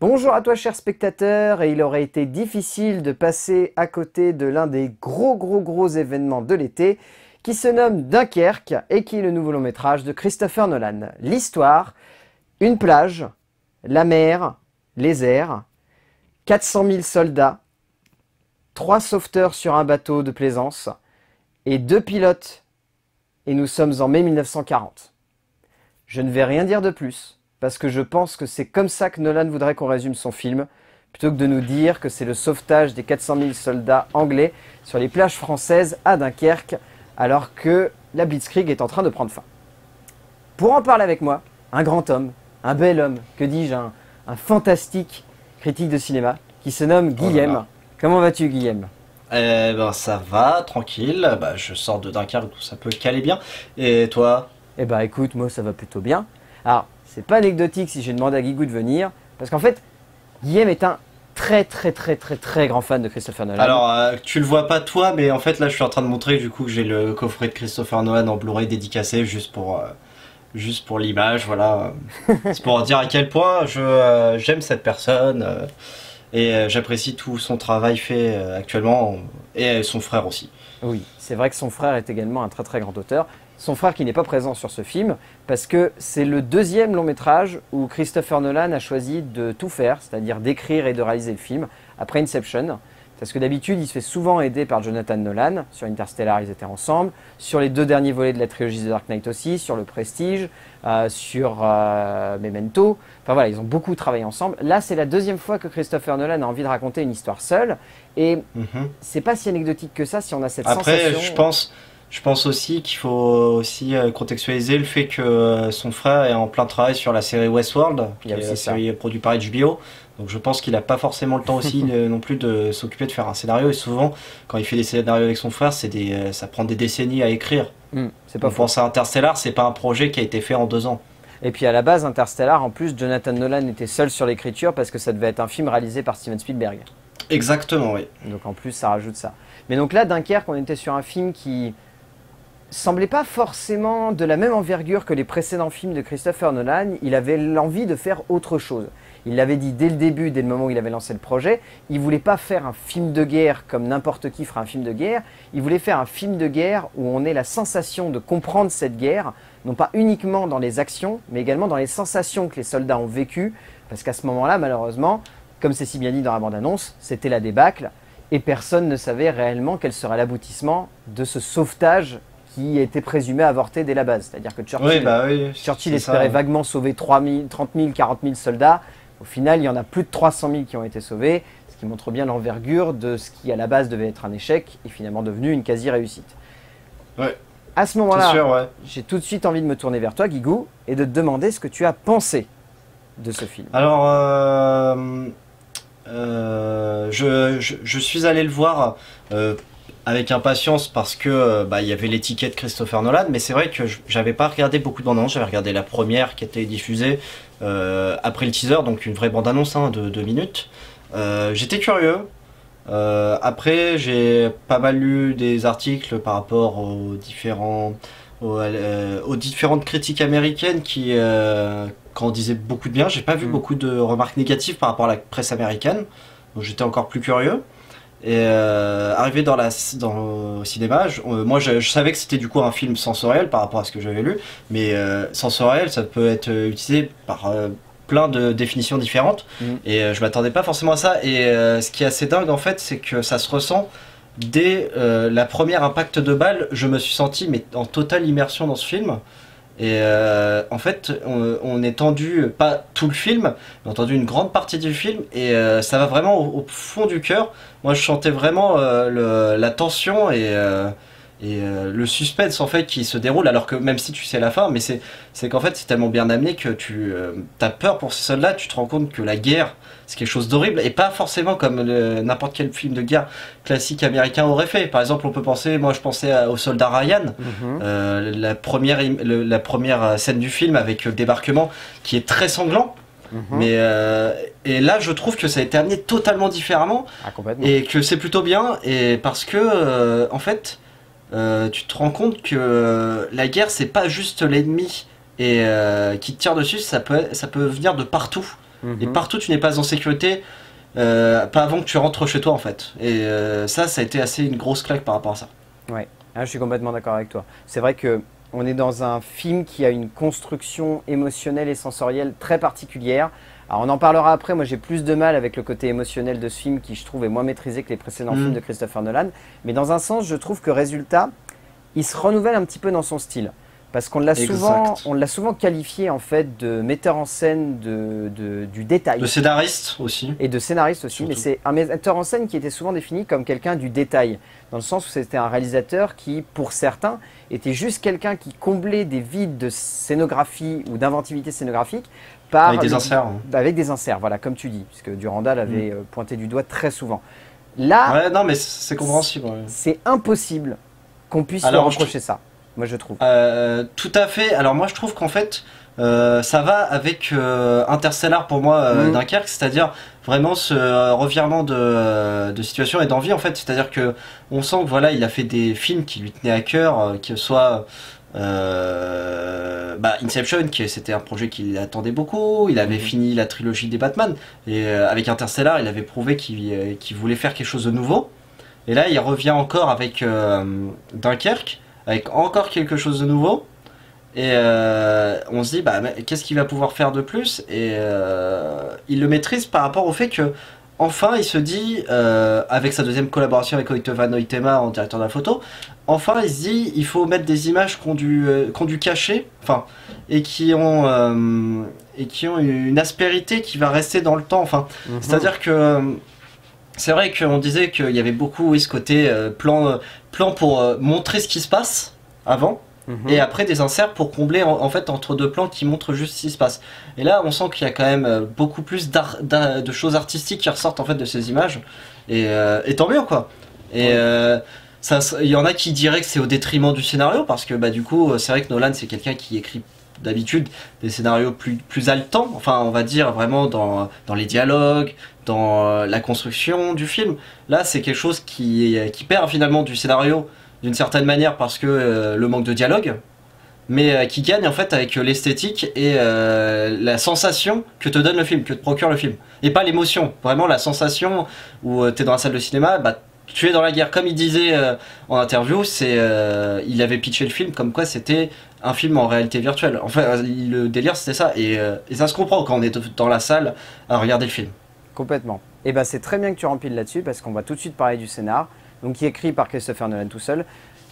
Bonjour à toi chers spectateurs, et il aurait été difficile de passer à côté de l'un des gros événements de l'été qui se nomme Dunkerque et qui est le nouveau long métrage de Christopher Nolan. L'histoire, une plage, la mer, les airs, 400 000 soldats, 3 sauveteurs sur un bateau de plaisance et 2 pilotes, et nous sommes en mai 1940. Je ne vais rien dire de plus. Parce que je pense que c'est comme ça que Nolan voudrait qu'on résume son film, plutôt que de nous dire que c'est le sauvetage des 400 000 soldats anglais sur les plages françaises à Dunkerque, alors que la Blitzkrieg est en train de prendre fin. Pour en parler avec moi, un grand homme, un bel homme, que dis-je, un fantastique critique de cinéma, qui se nomme Guilhem. Voilà. Comment vas-tu, Guilhem ? Eh ben ça va, tranquille, bah, je sors de Dunkerque où ça peut caler bien, et toi ? Eh ben écoute, moi ça va plutôt bien. Alors, c'est pas anecdotique si j'ai demandé à Guigou de venir, parce qu'en fait, Guilhem est un très grand fan de Christopher Nolan. Alors, tu le vois pas toi, mais en fait là je suis en train de montrer du coup que j'ai le coffret de Christopher Nolan en Blu-ray dédicacé juste pour l'image, voilà. C'est pour dire à quel point j'aime cette personne et j'apprécie tout son travail fait actuellement, et son frère aussi. Oui, c'est vrai que son frère est également un très grand auteur. Son frère qui n'est pas présent sur ce film, parce que c'est le deuxième long métrage où Christopher Nolan a choisi de tout faire, c'est-à-dire d'écrire et de réaliser le film, après Inception. Parce que d'habitude, il se fait souvent aider par Jonathan Nolan. Sur Interstellar, ils étaient ensemble. Sur les 2 derniers volets de la trilogie The Dark Knight aussi, sur Le Prestige, sur Memento. Enfin voilà, ils ont beaucoup travaillé ensemble. Là, c'est la deuxième fois que Christopher Nolan a envie de raconter une histoire seule. Et c'est pas si anecdotique que ça si on a cette sensation. Après, je pense aussi qu'il faut aussi contextualiser le fait que son frère est en plein travail sur la série Westworld, qui est une série produite par HBO. Donc je pense qu'il n'a pas forcément le temps aussi non plus de s'occuper de faire un scénario. Et souvent, quand il fait des scénarios avec son frère, ça prend des décennies à écrire. C'est pas faux. On pense à Interstellar, c'est pas un projet qui a été fait en 2 ans. Et puis à la base, Interstellar, en plus, Jonathan Nolan était seul sur l'écriture parce que ça devait être un film réalisé par Steven Spielberg. Exactement, oui. Donc en plus, ça rajoute ça. Mais donc là, Dunkerque, on était sur un film qui semblait pas forcément de la même envergure que les précédents films de Christopher Nolan. Il avait l'envie de faire autre chose. Il l'avait dit dès le début, dès le moment où il avait lancé le projet. Il voulait pas faire un film de guerre comme n'importe qui fera un film de guerre. Il voulait faire un film de guerre où on ait la sensation de comprendre cette guerre, non pas uniquement dans les actions, mais également dans les sensations que les soldats ont vécues. Parce qu'à ce moment-là, malheureusement, comme c'est si bien dit dans la bande-annonce, c'était la débâcle et personne ne savait réellement quel serait l'aboutissement de ce sauvetage qui était présumé avorté dès la base. C'est-à-dire que Churchill, Churchill espérait vaguement sauver 30 000, 40 000 soldats. Au final, il y en a plus de 300 000 qui ont été sauvés, ce qui montre bien l'envergure de ce qui, à la base, devait être un échec et finalement devenu une quasi-réussite. Ouais. À ce moment-là, j'ai tout de suite envie de me tourner vers toi, Guigou, et de te demander ce que tu as pensé de ce film. Alors, je suis allé le voir avec impatience parce que bah, y avait l'étiquette Christopher Nolan, mais c'est vrai que j'avais pas regardé beaucoup de bandes-annonces. J'avais regardé la première qui était diffusée après le teaser, donc une vraie bande-annonce hein, de 2 minutes. J'étais curieux. Après, j'ai pas mal lu des articles par rapport aux différentes critiques américaines qui en disaient beaucoup de bien. J'ai pas vu beaucoup de remarques négatives par rapport à la presse américaine, donc j'étais encore plus curieux. Et arrivé dans le cinéma, moi je savais que c'était du coup un film sensoriel par rapport à ce que j'avais lu, mais sensoriel ça peut être utilisé par plein de définitions différentes, et je m'attendais pas forcément à ça. Et ce qui est assez dingue en fait, c'est que ça se ressent dès la première impact de balle. Je me suis senti mais en totale immersion dans ce film. Et en fait, on est tendu, pas tout le film, mais on est tendu une grande partie du film, et ça va vraiment au fond du cœur. Moi, je sentais vraiment la tension et le suspense en fait qui se déroule, alors que même si tu sais la fin, mais c'est qu'en fait c'est tellement bien amené que tu as peur pour ces soldats. Tu te rends compte que la guerre c'est quelque chose d'horrible, et pas forcément comme n'importe quel film de guerre classique américain aurait fait. Par exemple, on peut penser, moi je pensais aux soldats Ryan, la première scène du film avec le débarquement qui est très sanglant. Mais et là je trouve que ça a été amené totalement différemment, et que c'est plutôt bien. Et parce que en fait tu te rends compte que la guerre c'est pas juste l'ennemi et qui te tire dessus, ça peut venir de partout. Et partout tu n'es pas en sécurité, pas avant que tu rentres chez toi en fait. Et ça a été assez une grosse claque par rapport à ça. Ouais, ah, je suis complètement d'accord avec toi. C'est vrai que on est dans un film qui a une construction émotionnelle et sensorielle très particulière. Alors on en parlera après, moi j'ai plus de mal avec le côté émotionnel de ce film qui je trouve est moins maîtrisé que les précédents films de Christopher Nolan. Mais dans un sens, je trouve que résultat, il se renouvelle un petit peu dans son style. Parce qu'on l'a souvent qualifié en fait de metteur en scène du détail. De scénariste aussi. Et de scénariste aussi, surtout. Mais c'est un metteur en scène qui était souvent défini comme quelqu'un du détail. Dans le sens où c'était un réalisateur qui, pour certains, était juste quelqu'un qui comblait des vides de scénographie ou d'inventivité scénographique. Par avec des inserts. Avec des inserts, voilà, comme tu dis. Puisque Durendal avait pointé du doigt très souvent. Là, ouais, non, mais c'est compréhensible. Ouais. C'est impossible qu'on puisse lui reprocher ça. Moi je trouve. Tout à fait. Alors moi je trouve qu'en fait ça va avec Interstellar pour moi, Dunkerque, c'est-à-dire vraiment ce revirement de situation et d'envie en fait. C'est-à-dire que on sent que voilà il a fait des films qui lui tenaient à cœur, que ce soit Inception, c'était un projet qu'il attendait beaucoup. Il avait fini la trilogie des Batman et avec Interstellar il avait prouvé qu'il voulait faire quelque chose de nouveau. Et là il revient encore avec Dunkerque, avec encore quelque chose de nouveau, et on se dit bah, qu'est-ce qu'il va pouvoir faire de plus, et il le maîtrise par rapport au fait que enfin il se dit, avec sa deuxième collaboration avec Hoyte van Hoytema en directeur de la photo, enfin il se dit il faut mettre des images qui ont du cachet, enfin, et qui ont une aspérité qui va rester dans le temps, enfin, c'est-à-dire que c'est vrai qu'on disait qu'il y avait beaucoup ce côté plan pour montrer ce qui se passe avant et après des inserts pour combler en fait entre deux plans qui montrent juste ce qui se passe. Et là on sent qu'il y a quand même beaucoup plus de choses artistiques qui ressortent en fait de ces images et tant mieux quoi. Et il y en a qui diraient que c'est au détriment du scénario parce que bah, du coup c'est vrai que Nolan c'est quelqu'un qui écrit d'habitude des scénarios plus haletants, enfin on va dire vraiment dans les dialogues, dans la construction du film. Là c'est quelque chose qui perd finalement du scénario d'une certaine manière parce que le manque de dialogue, mais qui gagne en fait avec l'esthétique et la sensation que te donne le film, que te procure le film, et pas l'émotion, vraiment la sensation où t'es dans la salle de cinéma, bah, tu es dans la guerre, comme il disait en interview, il avait pitché le film comme quoi c'était un film en réalité virtuelle. Enfin, le délire c'était ça, et ça se comprend quand on est dans la salle à regarder le film. Complètement. Et ben c'est très bien que tu rempiles là-dessus parce qu'on va tout de suite parler du scénar, donc qui est écrit par Christopher Nolan tout seul.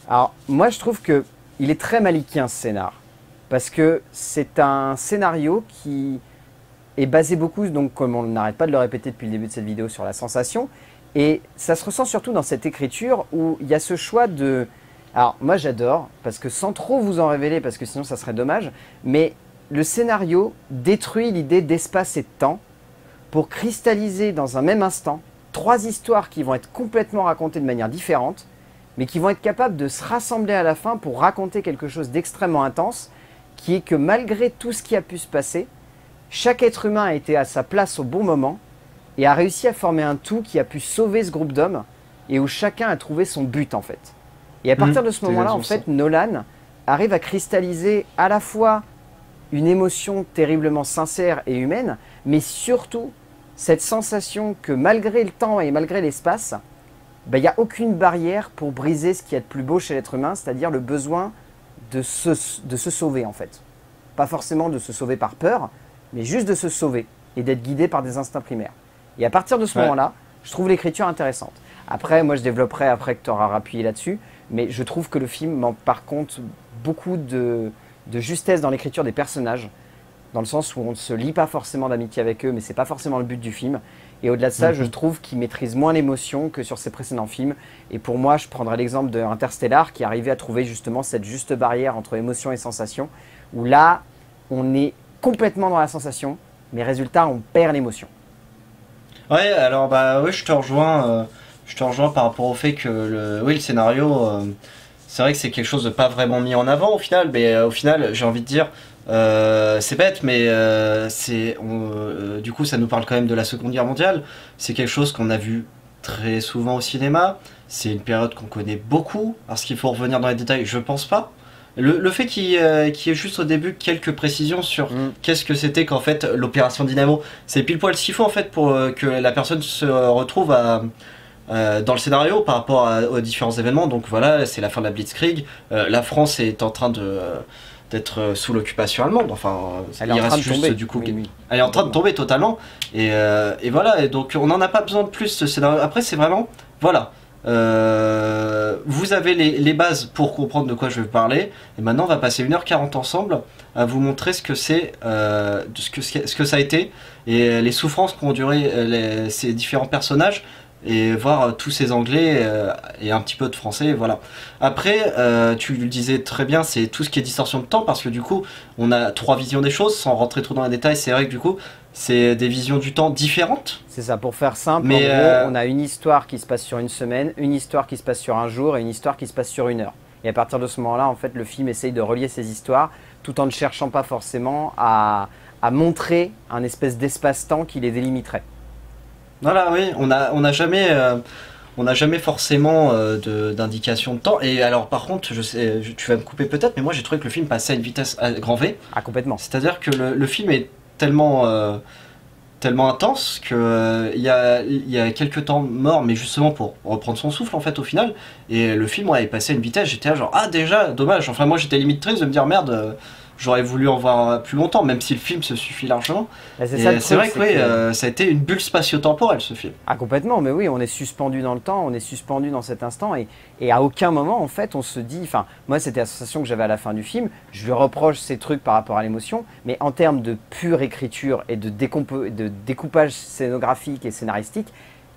Alors moi je trouve que il est très manichéen ce scénar parce que c'est un scénario qui est basé beaucoup, donc comme on n'arrête pas de le répéter depuis le début de cette vidéo, sur la sensation. Et ça se ressent surtout dans cette écriture où il y a ce choix de... Alors moi j'adore, parce que sans trop vous en révéler, parce que sinon ça serait dommage, mais le scénario détruit l'idée d'espace et de temps pour cristalliser dans un même instant trois histoires qui vont être complètement racontées de manière différente, mais qui vont être capables de se rassembler à la fin pour raconter quelque chose d'extrêmement intense, qui est que malgré tout ce qui a pu se passer, chaque être humain a été à sa place au bon moment, et a réussi à former un tout qui a pu sauver ce groupe d'hommes et où chacun a trouvé son but en fait. Et à partir de ce moment-là, en fait, Nolan arrive à cristalliser à la fois une émotion terriblement sincère et humaine, mais surtout cette sensation que malgré le temps et malgré l'espace, bah, il n'y a aucune barrière pour briser ce qu'il y a de plus beau chez l'être humain, c'est-à-dire le besoin de se sauver en fait. Pas forcément de se sauver par peur, mais juste de se sauver et d'être guidé par des instincts primaires. Et à partir de ce moment-là, je trouve l'écriture intéressante. Après, moi je développerai après que tu auras appuyé là-dessus, mais je trouve que le film manque par contre beaucoup de justesse dans l'écriture des personnages, dans le sens où on ne se lie pas forcément d'amitié avec eux, mais c'est pas forcément le but du film. Et au-delà de ça, je trouve qu'il maîtrise moins l'émotion que sur ses précédents films. Et pour moi, je prendrai l'exemple de Interstellar qui arrivait à trouver justement cette juste barrière entre émotion et sensation, où là, on est complètement dans la sensation, mais résultat, on perd l'émotion. Ouais, alors bah oui, je te rejoins par rapport au fait que le scénario, c'est vrai que c'est quelque chose de pas vraiment mis en avant au final, mais au final j'ai envie de dire c'est bête, mais du coup ça nous parle quand même de la Seconde Guerre mondiale. C'est quelque chose qu'on a vu très souvent au cinéma, c'est une période qu'on connaît beaucoup. Parce qu'il faut revenir dans les détails, je pense pas, Le fait qu'il y ait juste au début quelques précisions sur qu'est-ce que c'était qu'en fait l'opération Dynamo, c'est pile poil ce qu'il faut en fait pour que la personne se retrouve à, dans le scénario par rapport à, aux différents événements. Donc voilà, c'est la fin de la Blitzkrieg, la France est en train de... d'être sous l'occupation allemande, enfin elle est en train de tomber du coup, oui. Elle est en train de tomber totalement et voilà, et donc on n'en a pas besoin de plus. Après c'est vraiment, voilà, vous avez les bases pour comprendre de quoi je vais vous parler, et maintenant on va passer 1h40 ensemble à vous montrer ce que c'est, ce que ça a été, et les souffrances qu'ont duré ces différents personnages, et voir tous ces anglais et un petit peu de français, voilà. Après, tu le disais très bien, c'est tout ce qui est distorsion de temps, parce que du coup, on a trois visions des choses, sans rentrer trop dans les détails, c'est vrai que du coup, c'est des visions du temps différentes. C'est ça, pour faire simple, mais en gros, on a une histoire qui se passe sur une semaine, une histoire qui se passe sur un jour, et une histoire qui se passe sur une heure. Et à partir de ce moment-là, en fait, le film essaye de relier ces histoires, tout en ne cherchant pas forcément à montrer un espèce d'espace-temps qui les délimiterait. Voilà, oui, on n'a jamais forcément d'indication de temps. Et alors par contre, je sais, tu vas me couper peut-être, mais moi j'ai trouvé que le film passait à une vitesse à grand V. Ah, complètement. C'est-à-dire que le film est tellement, tellement intense qu'il y a quelques temps morts, mais justement pour reprendre son souffle en fait au final. Et le film, ouais, est passé à une vitesse, j'étais là genre, ah déjà, dommage. Enfin moi j'étais limite triste de me dire merde, j'aurais voulu en voir plus longtemps, même si le film se suffit largement. C'est vrai que, oui, ça a été une bulle spatio-temporelle, ce film. Ah, complètement, mais oui, on est suspendu dans le temps, on est suspendu dans cet instant, et à aucun moment, en fait, on se dit... Enfin, moi, c'était la sensation que j'avais à la fin du film, je lui reproche ces trucs par rapport à l'émotion, mais en termes de pure écriture et de découpage scénographique et scénaristique,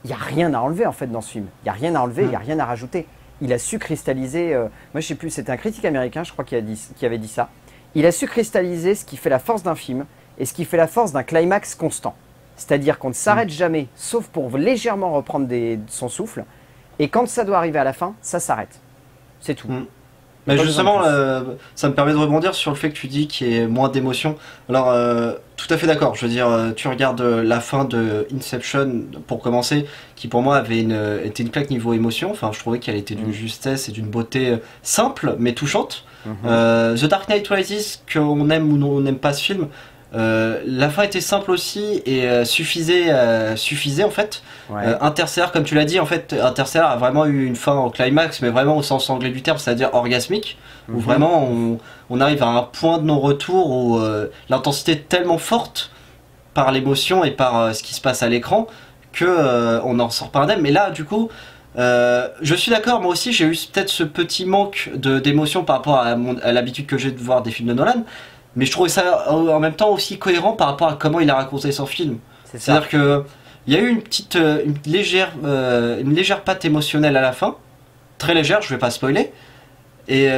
il n'y a rien à enlever, en fait, dans ce film. Il n'y a rien à enlever, il n'y a rien à rajouter. Il a su cristalliser... moi, je sais plus, c'était un critique américain, je crois, qui avait dit ça. Il a su cristalliser ce qui fait la force d'un film et ce qui fait la force d'un climax constant. C'est-à-dire qu'on ne s'arrête jamais, sauf pour légèrement reprendre son souffle. Et quand ça doit arriver à la fin, ça s'arrête. C'est tout. Mais justement, ça me permet de rebondir sur le fait que tu dis qu'il y ait moins d'émotion. Alors, tout à fait d'accord. Je veux dire, tu regardes la fin de Inception, pour commencer, qui pour moi était une claque niveau émotion. Enfin, je trouvais qu'elle était d'une justesse et d'une beauté simple, mais touchante. The Dark Knight Rises, qu'on aime ou non, on n'aime pas ce film, la fin était simple aussi et suffisait en fait. Ouais. Interstellar, comme tu l'as dit, en fait, Interstellar a vraiment eu une fin en climax, mais vraiment au sens anglais du terme, c'est-à-dire orgasmique, où vraiment on arrive à un point de non-retour où l'intensité est tellement forte par l'émotion et par ce qui se passe à l'écran que on n'en sort pas indemne. Mais là, du coup, je suis d'accord, moi aussi j'ai eu peut-être ce petit manque d'émotion par rapport à l'habitude que j'ai de voir des films de Nolan, mais je trouvais ça en même temps aussi cohérent par rapport à comment il a raconté son film. C'est-à-dire que il y a eu une légère patte émotionnelle à la fin, très légère, je vais pas spoiler, et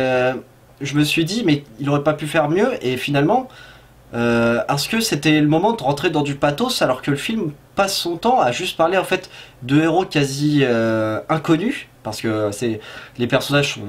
je me suis dit mais il aurait pas pu faire mieux, et finalement parce que c'était le moment de rentrer dans du pathos alors que le film passe son temps à juste parler en fait de héros quasi inconnus, parce que les personnages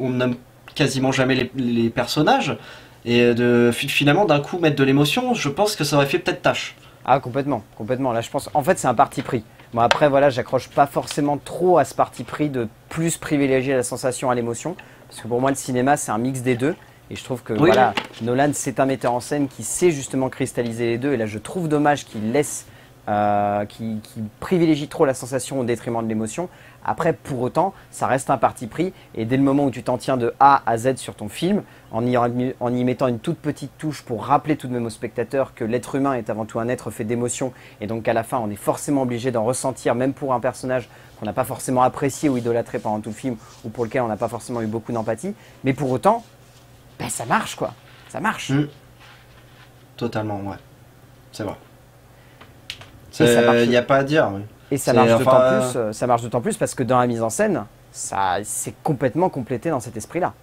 on nomme quasiment jamais les personnages, et finalement d'un coup mettre de l'émotion, je pense que ça aurait fait peut-être tâche. Ah complètement, complètement, là je pense en fait c'est un parti pris. Bon après voilà, j'accroche pas forcément trop à ce parti pris de plus privilégier la sensation à l'émotion, parce que pour moi le cinéma c'est un mix des deux. Et je trouve que oui, voilà, Nolan, c'est un metteur en scène qui sait justement cristalliser les deux. Et là, je trouve dommage qu'il laisse, qu'il privilégie trop la sensation au détriment de l'émotion. Après, pour autant, ça reste un parti pris. Et dès le moment où tu t'en tiens de A à Z sur ton film, en y mettant une toute petite touche pour rappeler tout de même au spectateur que l'être humain est avant tout un être fait d'émotions. Et donc, à la fin, on est forcément obligé d'en ressentir, même pour un personnage qu'on n'a pas forcément apprécié ou idolâtré pendant tout le film, ou pour lequel on n'a pas forcément eu beaucoup d'empathie. Mais pour autant... Ben, ça marche quoi, ça marche. Totalement, ouais. C'est vrai. Il n'y a pas à dire. Oui. Et ça marche d'autant plus parce que dans la mise en scène, ça c'est complètement complété dans cet esprit-là.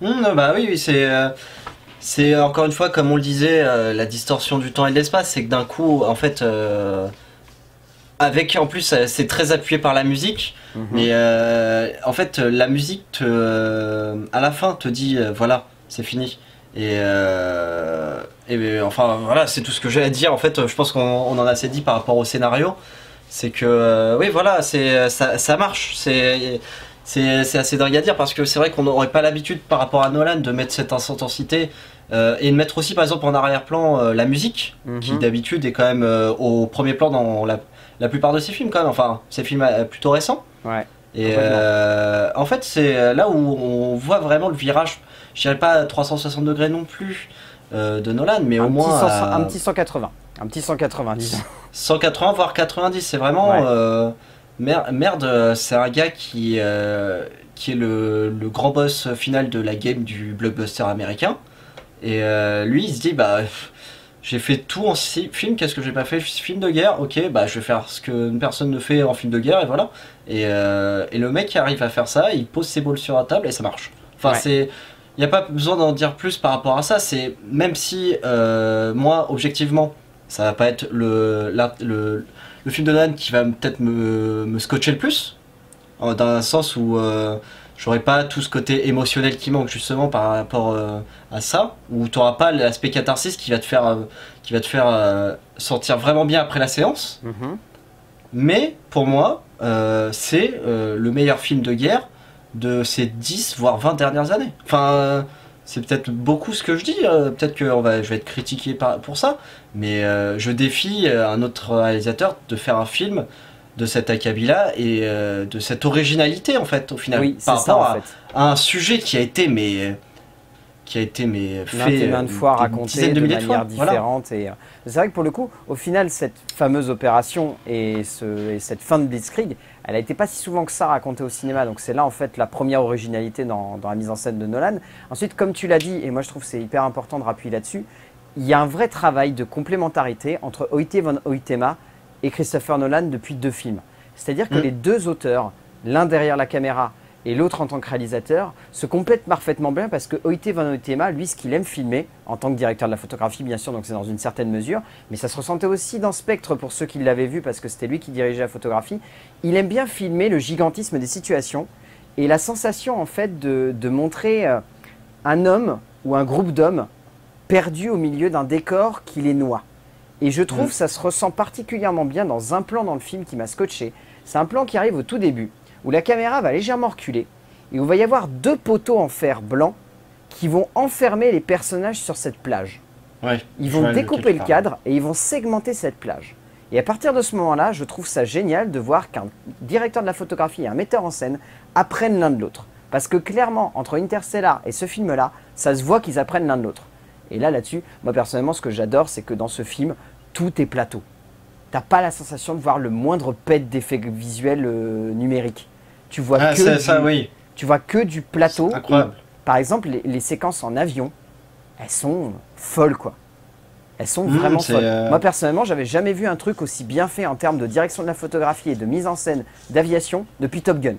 Bah oui, c'est... encore une fois, comme on le disait, la distorsion du temps et de l'espace, c'est que d'un coup, en fait... en plus c'est très appuyé par la musique, mais en fait la musique à la fin te dit voilà c'est fini, et enfin voilà, c'est tout ce que j'ai à dire en fait. Je pense qu'on en a assez dit par rapport au scénario, c'est que oui voilà, ça marche, C'est assez dingue à dire parce que c'est vrai qu'on n'aurait pas l'habitude par rapport à Nolan de mettre cette intensité et de mettre aussi par exemple en arrière-plan la musique qui d'habitude est quand même au premier plan dans la plupart de ses films quand même, enfin ses films plutôt récents. Ouais. Et en fait c'est là où on voit vraiment le virage, je dirais pas 360 degrés non plus de Nolan, mais au moins un petit 180. Un petit 190. 180 voire 90, c'est vraiment... Ouais. Merde, c'est un gars qui est le grand boss final de la game du blockbuster américain. Et lui, il se dit, bah, j'ai fait tout en film, qu'est-ce que j'ai pas fait? Film de guerre, ok, bah, je vais faire ce qu'une personne ne fait en film de guerre, et voilà. Et le mec arrive à faire ça, il pose ses balles sur la table et ça marche. Enfin, ouais. C'est... Il n'y a pas besoin d'en dire plus par rapport à ça, c'est même si moi, objectivement, ça va pas être le film de Nolan qui va peut-être me scotcher le plus, dans un sens où j'aurai pas tout ce côté émotionnel qui manque justement par rapport à ça, où tu n'auras pas l'aspect catharsis qui va te faire, sentir vraiment bien après la séance. Mais pour moi, c'est le meilleur film de guerre de ces 10 voire 20 dernières années. Enfin, c'est peut-être beaucoup ce que je dis, peut-être que je vais être critiqué pour ça, mais je défie un autre réalisateur de faire un film de cet acabit-là et de cette originalité en fait, au final, oui, par rapport à un sujet qui a été fait maintes fois raconté de manière différente. Voilà. C'est vrai que pour le coup, au final, cette fameuse opération et cette fin de Blitzkrieg, elle a été pas si souvent que ça racontée au cinéma. Donc c'est là en fait la première originalité dans la mise en scène de Nolan. Ensuite, comme tu l'as dit, et moi je trouve que c'est hyper important de rappuyer là-dessus, il y a un vrai travail de complémentarité entre Hoyte van Hoytema et Christopher Nolan depuis deux films. C'est-à-dire que les deux auteurs, l'un derrière la caméra et l'autre en tant que réalisateur, se complètent parfaitement bien parce que Hoyte van Hoytema, lui, ce qu'il aime filmer, en tant que directeur de la photographie bien sûr, donc c'est dans une certaine mesure, mais ça se ressentait aussi dans Spectre pour ceux qui l'avaient vu parce que c'était lui qui dirigeait la photographie, il aime bien filmer le gigantisme des situations et la sensation en fait de montrer un homme ou un groupe d'hommes perdu au milieu d'un décor qui les noie. Et je trouve ça se ressent particulièrement bien dans un plan dans le film qui m'a scotché. C'est un plan qui arrive au tout début, où la caméra va légèrement reculer et où il va y avoir deux poteaux en fer blanc qui vont enfermer les personnages sur cette plage. Ouais, ils vont découper le cadre et ils vont segmenter cette plage. Et à partir de ce moment-là, je trouve ça génial de voir qu'un directeur de la photographie et un metteur en scène apprennent l'un de l'autre. Parce que clairement, entre Interstellar et ce film-là, ça se voit qu'ils apprennent l'un de l'autre. Et là-dessus, moi personnellement, ce que j'adore, c'est que dans ce film, tout est plateau. T'as pas la sensation de voir le moindre pet d'effet visuel numérique. Tu vois, tu vois que du plateau. Incroyable. Par exemple, les séquences en avion, elles sont folles, quoi. Elles sont vraiment folles. Moi, personnellement, j'avais jamais vu un truc aussi bien fait en termes de direction de la photographie et de mise en scène d'aviation depuis Top Gun.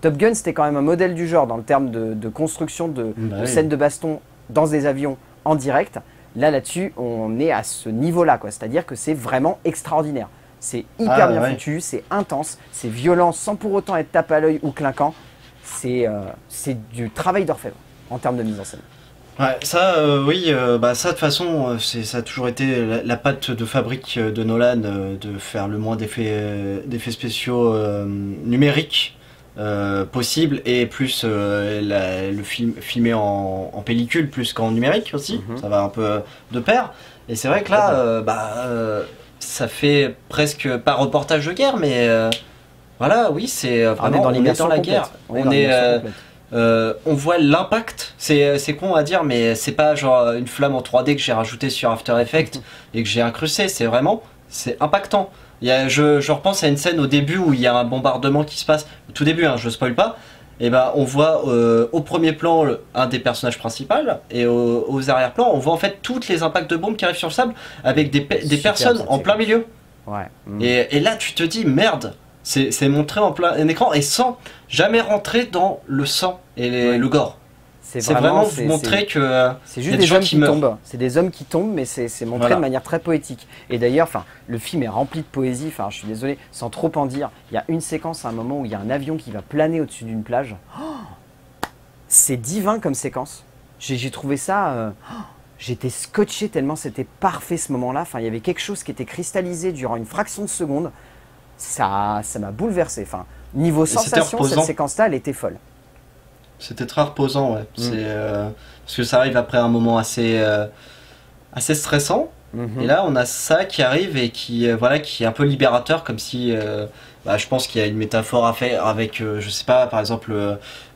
Top Gun, c'était quand même un modèle du genre dans le terme de construction de scènes de baston dans des avions en direct. Là-dessus, on est à ce niveau-là, quoi. C'est-à-dire que c'est vraiment extraordinaire. C'est hyper bien foutu, c'est intense, c'est violent sans pour autant être tape à l'œil ou clinquant. C'est du travail d'orfèvre en termes de mise en scène. Ouais, ça, ça de toute façon, ça a toujours été la patte de fabrique de Nolan, de faire le moins d'effets spéciaux numériques possible et plus le film filmé en pellicule plus qu'en numérique aussi. Ça va un peu de pair. Et c'est vrai que là, ça fait presque pas reportage de guerre, mais voilà, oui, c'est vraiment on est dans la guerre. On voit l'impact. C'est con à dire, mais c'est pas genre une flamme en 3D que j'ai rajouté sur After Effects et que j'ai incrusté. C'est vraiment, c'est impactant. Je repense à une scène au début où il y a un bombardement qui se passe. Au tout début, hein, je spoil pas. Et ben, on voit au premier plan un des personnages principaux et aux arrière-plans, on voit en fait toutes les impacts de bombes qui arrivent sur le sable avec des personnes en plein milieu. Ouais. Et là, tu te dis merde, c'est montré en plein écran et sans jamais rentrer dans le sang et le gore. C'est vraiment montrer que c'est juste des hommes qui tombent. C'est des hommes qui tombent, mais c'est montré de manière très poétique. Et d'ailleurs, le film est rempli de poésie. Enfin, je suis désolé, sans trop en dire, il y a une séquence à un moment où il y a un avion qui va planer au-dessus d'une plage. C'est divin comme séquence. J'ai trouvé ça. J'étais scotché tellement c'était parfait ce moment-là. Enfin, il y avait quelque chose qui était cristallisé durant une fraction de seconde. Ça m'a bouleversé. Enfin, Niveau sensation, cette séquence-là, elle était folle. C'était très reposant, ouais. Mmh. Parce que ça arrive après un moment assez, assez stressant. Mmh. Et là, on a ça qui arrive et qui est un peu libérateur, comme si... je pense qu'il y a une métaphore à faire avec, je sais pas, par exemple,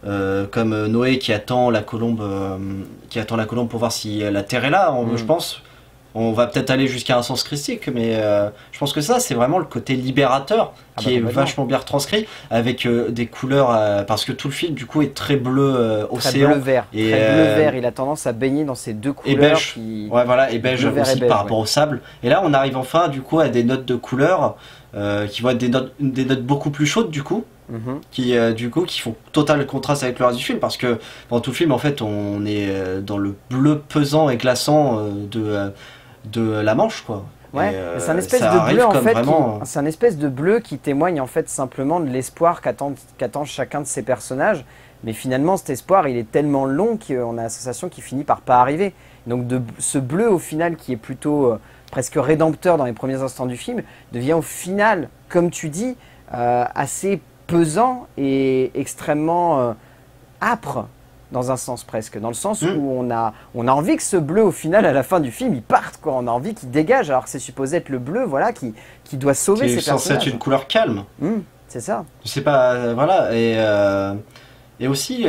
comme Noé qui attend la colombe, pour voir si la terre est là. Mmh. Je pense, on va peut-être aller jusqu'à un sens christique, mais je pense que ça, c'est vraiment le côté libérateur qui est vachement bien retranscrit avec des couleurs, parce que tout le film, du coup, est très bleu océan. Très bleu vert. Et très bleu vert, il a tendance à baigner dans ces deux couleurs. Et beige, qui... ouais, voilà, et beige aussi par rapport au sable. Et là, on arrive enfin, du coup, à des notes de couleurs. Qui vont être des notes beaucoup plus chaudes du coup, mm-hmm. qui font total contraste avec le reste du film, parce que dans tout le film en fait on est dans le bleu pesant et glaçant de la Manche quoi. Ouais, c'est un espèce de bleu en fait, vraiment... c'est un espèce de bleu qui témoigne en fait simplement de l'espoir qu'attend chacun de ces personnages, mais finalement cet espoir il est tellement long qu'on a la sensation qu'il finit par pas arriver. Donc ce bleu au final qui est plutôt... presque rédempteur dans les premiers instants du film, devient au final, comme tu dis, assez pesant et extrêmement âpre, dans un sens presque, dans le sens où on a envie que ce bleu, au final, à la fin du film, il parte, quoi. On a envie qu'il dégage, alors que c'est supposé être le bleu voilà, qui doit sauver ces personnages. C'est censé être une couleur calme. C'est ça. C'est pas... voilà, et aussi,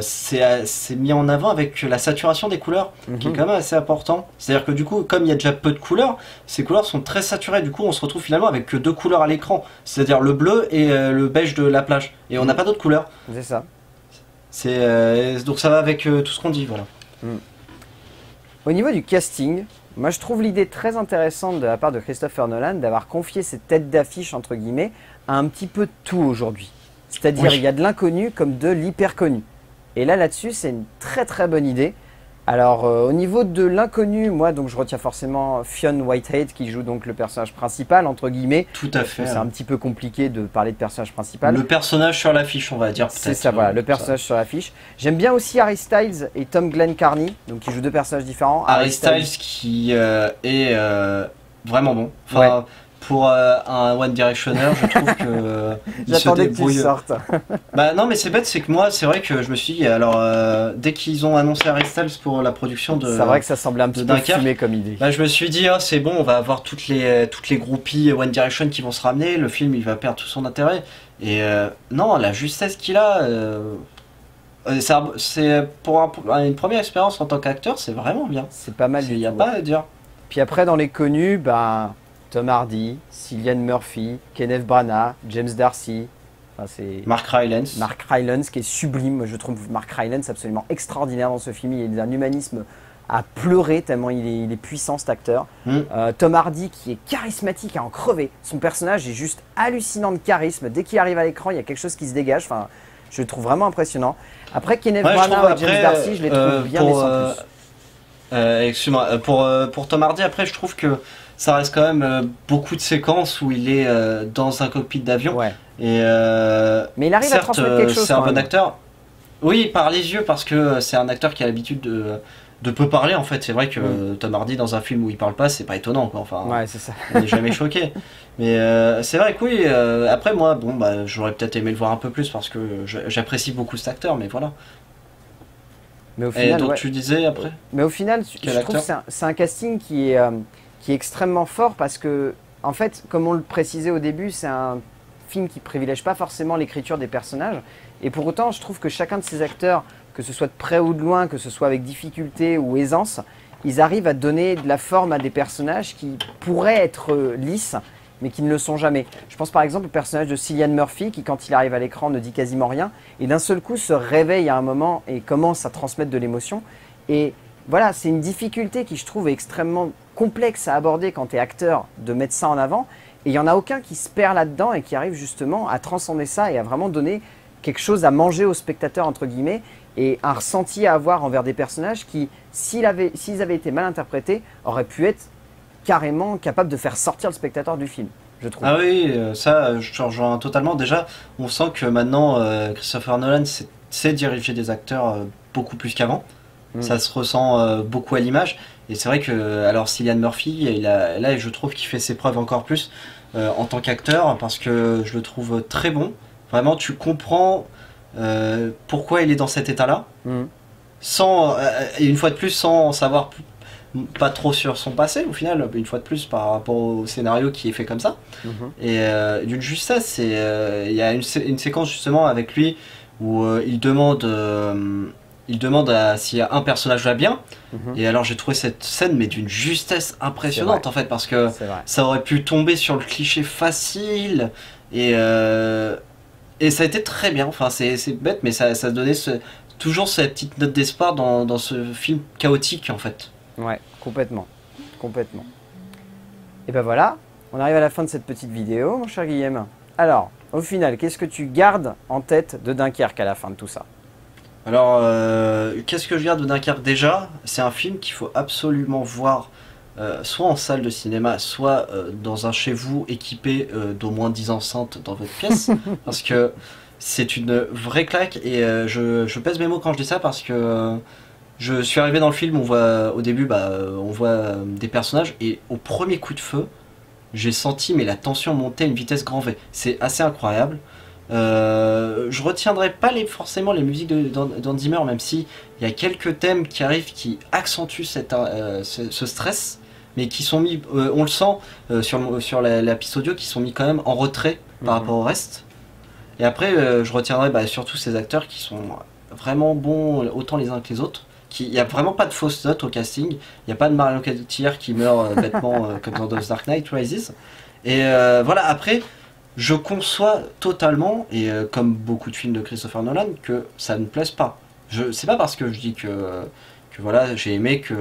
c'est mis en avant avec la saturation des couleurs, qui est quand même assez important. C'est-à-dire que du coup, comme il y a déjà peu de couleurs, ces couleurs sont très saturées. Du coup, on se retrouve finalement avec que deux couleurs à l'écran, c'est-à-dire le bleu et le beige de la plage. Et on n'a pas d'autres couleurs. C'est ça. Donc ça va avec tout ce qu'on dit, voilà. Au niveau du casting, moi je trouve l'idée très intéressante de la part de Christopher Nolan d'avoir confié ses têtes d'affiche, entre guillemets, à un petit peu tout aujourd'hui. C'est-à-dire il y a de l'inconnu comme de l'hyper connu. Et là-dessus, c'est une très très bonne idée. Alors au niveau de l'inconnu, moi donc je retiens forcément Fionn Whitehead qui joue donc le personnage principal entre guillemets. Tout à fait. C'est un petit peu compliqué de parler de personnage principal. Le personnage sur l'affiche, on va dire. C'est ça, voilà, le personnage sur l'affiche. J'aime bien aussi Harry Styles et Tom Glencarney, donc qui jouent deux personnages différents. Harry Styles qui est vraiment bon. Enfin, ouais. Pour un One Directioner, je trouve que... J'attendais que tu sortes. Bah non, mais c'est bête, c'est que moi, c'est vrai que je me suis dit, alors, dès qu'ils ont annoncé Harry Styles pour la production de... C'est vrai que ça semblait un petit peu fumé comme idée. Bah, je me suis dit, ah, c'est bon, on va avoir toutes les groupies One Direction qui vont se ramener, le film, il va perdre tout son intérêt. Et non, la justesse qu'il a... c'est pour une première expérience en tant qu'acteur, c'est vraiment bien. C'est pas mal. Il n'y a pas à dire. Puis après, dans les connus, bah... Tom Hardy, Cillian Murphy, Kenneth Branagh, James Darcy, enfin, Mark Rylance. Mark Rylance qui est sublime, je trouve Mark Rylance absolument extraordinaire dans ce film, il est d'un humanisme à pleurer tellement il est puissant cet acteur. Tom Hardy qui est charismatique à en crever, son personnage est juste hallucinant de charisme, dès qu'il arrive à l'écran il y a quelque chose qui se dégage, enfin, je le trouve vraiment impressionnant. Après Kenneth Branagh et James Darcy, je les trouve bien mais sans plus. Excuse-moi, pour Tom Hardy après je trouve que ça reste quand même beaucoup de séquences où il est dans un cockpit d'avion. Ouais. Et mais il arrive certes, à transmettre quelque chose. C'est un bon acteur. Oui, par les yeux, parce que c'est un acteur qui a l'habitude de peu parler. En fait, c'est vrai que Tom Hardy dans un film où il parle pas, c'est pas étonnant, quoi. Enfin, ouais, c'est ça. On n'est jamais choqué. Mais c'est vrai que oui. Après moi, bon, bah, j'aurais peut-être aimé le voir un peu plus parce que j'apprécie beaucoup cet acteur, mais voilà. Mais au final, et donc tu disais après. Mais au final, je trouve que c'est un casting qui est extrêmement fort parce que, en fait, comme on le précisait au début, c'est un film qui ne privilège pas forcément l'écriture des personnages. Et pour autant, je trouve que chacun de ces acteurs, que ce soit de près ou de loin, que ce soit avec difficulté ou aisance, ils arrivent à donner de la forme à des personnages qui pourraient être lisses, mais qui ne le sont jamais. Je pense par exemple au personnage de Cillian Murphy, qui quand il arrive à l'écran ne dit quasiment rien, et d'un seul coup se réveille à un moment et commence à transmettre de l'émotion. Et voilà, c'est une difficulté qui, je trouve, est extrêmement complexe à aborder quand tu es acteur, de mettre ça en avant. Et il n'y en a aucun qui se perd là-dedans et qui arrive justement à transcender ça et à vraiment donner quelque chose à manger au spectateur, entre guillemets, et un ressenti à avoir envers des personnages qui, s'ils avaient été mal interprétés, auraient pu être carrément capables de faire sortir le spectateur du film. Je trouve. Ah oui, ça, je te rejoins totalement. Déjà, on sent que maintenant, Christopher Nolan sait diriger des acteurs beaucoup plus qu'avant. Ça se ressent beaucoup à l'image. Et c'est vrai que, alors, Cillian Murphy, là, je trouve qu'il fait ses preuves encore plus en tant qu'acteur, parce que je le trouve très bon. Vraiment, tu comprends pourquoi il est dans cet état-là, sans, et une fois de plus, sans savoir pas trop sur son passé, au final, une fois de plus, par rapport au scénario qui est fait comme ça. Et d'une justesse, il y a une séquence justement avec lui où il demande s'il y a un personnage va bien. Et alors j'ai trouvé cette scène mais d'une justesse impressionnante en fait, parce que ça aurait pu tomber sur le cliché facile et ça a été très bien. Enfin c'est bête mais ça donnait toujours cette petite note d'espoir dans ce film chaotique en fait. Ouais, complètement, complètement. Et ben voilà, on arrive à la fin de cette petite vidéo mon cher Guilhem. Alors au final, qu'est-ce que tu gardes en tête de Dunkerque à la fin de tout ça? Alors, qu'est-ce que je garde de Dunkerque déjà? C'est un film qu'il faut absolument voir, soit en salle de cinéma, soit dans un chez vous équipé d'au moins 10 enceintes dans votre pièce, parce que c'est une vraie claque, et je pèse mes mots quand je dis ça, parce que je suis arrivé dans le film, on voit, au début, on voit des personnages, et au premier coup de feu, j'ai senti mais la tension monter à une vitesse grand V. C'est assez incroyable. Je retiendrai pas forcément les musiques d'Hans Zimmer, même si il y a quelques thèmes qui arrivent qui accentuent ce stress, mais qui sont mis, on le sent sur la piste audio, qui sont mis quand même en retrait par rapport au reste. Et après, je retiendrai surtout ces acteurs qui sont vraiment bons, autant les uns que les autres. Il n'y a vraiment pas de fausses notes au casting, il n'y a pas de Marion Cotillard qui meurt bêtement comme dans The Dark Knight Rises. Et voilà, après, je conçois totalement, et comme beaucoup de films de Christopher Nolan, que ça ne plaise pas. C'est pas parce que je dis que voilà, j'ai aimé, que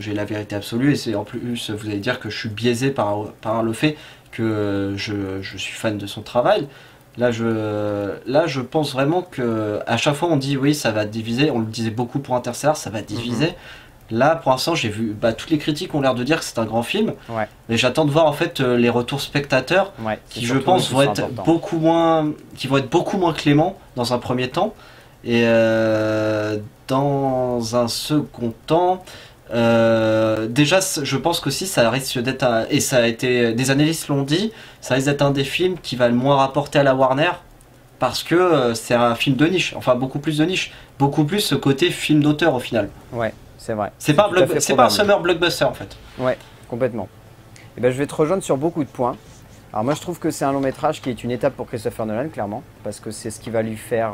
j'ai la vérité absolue, et c'est en plus, vous allez dire que je suis biaisé par le fait que je suis fan de son travail. Là, je pense vraiment qu'à chaque fois on dit oui ça va diviser, on le disait beaucoup pour Interstellar, ça va diviser. Là pour l'instant j'ai vu, toutes les critiques ont l'air de dire que c'est un grand film, mais j'attends de voir en fait les retours spectateurs qui je pense vont être, beaucoup moins cléments dans un premier temps, et dans un second temps... déjà je pense qu'aussi ça risque d'être et ça a été, des analystes l'ont dit, ça risque d'être un des films qui va le moins rapporter à la Warner, parce que c'est un film de niche, enfin beaucoup plus de niche, beaucoup plus ce côté film d'auteur au final. Ouais, c'est vrai, c'est pas un summer blockbuster en fait. Ouais, complètement. Et ben je vais te rejoindre sur beaucoup de points. Alors moi je trouve que c'est un long métrage qui est une étape pour Christopher Nolan, clairement, parce que c'est ce qui va lui faire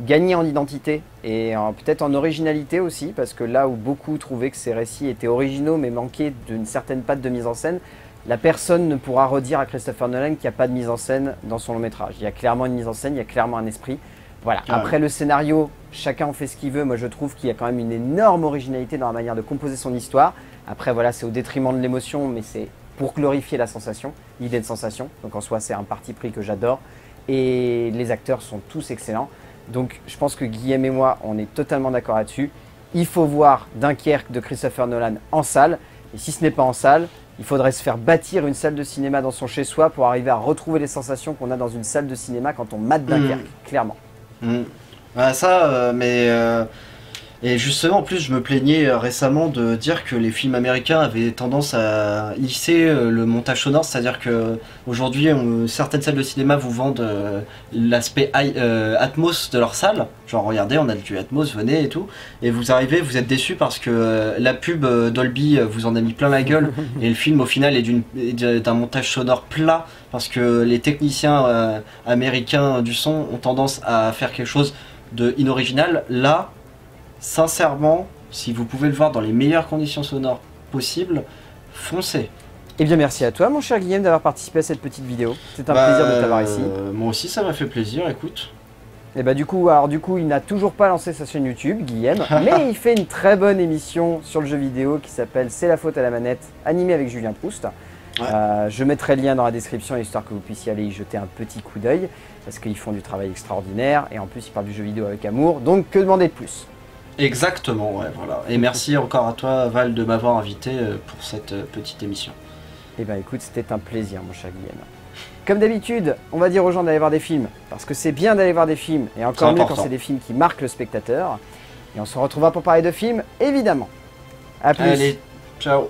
gagner en identité et peut-être en originalité aussi, parce que là où beaucoup trouvaient que ces récits étaient originaux mais manquaient d'une certaine patte de mise en scène, la personne ne pourra redire à Christopher Nolan qu'il n'y a pas de mise en scène dans son long métrage. Il y a clairement une mise en scène, il y a clairement un esprit. Voilà. Après le scénario, chacun en fait ce qu'il veut. Moi je trouve qu'il y a quand même une énorme originalité dans la manière de composer son histoire. Après voilà, c'est au détriment de l'émotion, mais c'est pour glorifier la sensation, l'idée de sensation. Donc en soi c'est un parti pris que j'adore, et les acteurs sont tous excellents. Donc je pense que Guilhem et moi, on est totalement d'accord là-dessus. Il faut voir Dunkerque de Christopher Nolan en salle. Et si ce n'est pas en salle, il faudrait se faire bâtir une salle de cinéma dans son chez-soi pour arriver à retrouver les sensations qu'on a dans une salle de cinéma quand on mate Dunkerque, clairement. Ça, et justement, en plus, je me plaignais récemment de dire que les films américains avaient tendance à lisser le montage sonore, c'est-à-dire que aujourd'hui, certaines salles de cinéma vous vendent l'aspect Atmos de leur salle. Genre, regardez, on a du Atmos, venez et tout. Et vous arrivez, vous êtes déçus parce que la pub Dolby vous en a mis plein la gueule, et le film, au final, est d'un montage sonore plat, parce que les techniciens américains du son ont tendance à faire quelque chose d'inoriginal. Là, sincèrement, si vous pouvez le voir dans les meilleures conditions sonores possibles, foncez. Eh bien merci à toi mon cher Guilhem d'avoir participé à cette petite vidéo. C'est un plaisir de t'avoir ici. Moi aussi ça m'a fait plaisir, écoute. Et du coup il n'a toujours pas lancé sa chaîne YouTube, Guilhem, mais il fait une très bonne émission sur le jeu vidéo qui s'appelle C'est la faute à la manette, animée avec Julien Proust. Je mettrai le lien dans la description, histoire que vous puissiez aller y jeter un petit coup d'œil, parce qu'ils font du travail extraordinaire, et en plus ils parlent du jeu vidéo avec amour, donc que demander de plus? Exactement, ouais, voilà. Et merci encore à toi, Val, de m'avoir invité pour cette petite émission. Eh bien, écoute, c'était un plaisir, mon cher Guilhem. Comme d'habitude, on va dire aux gens d'aller voir des films, parce que c'est bien d'aller voir des films, et encore mieux quand c'est des films qui marquent le spectateur. Et on se retrouvera pour parler de films, évidemment. À plus. Allez, ciao.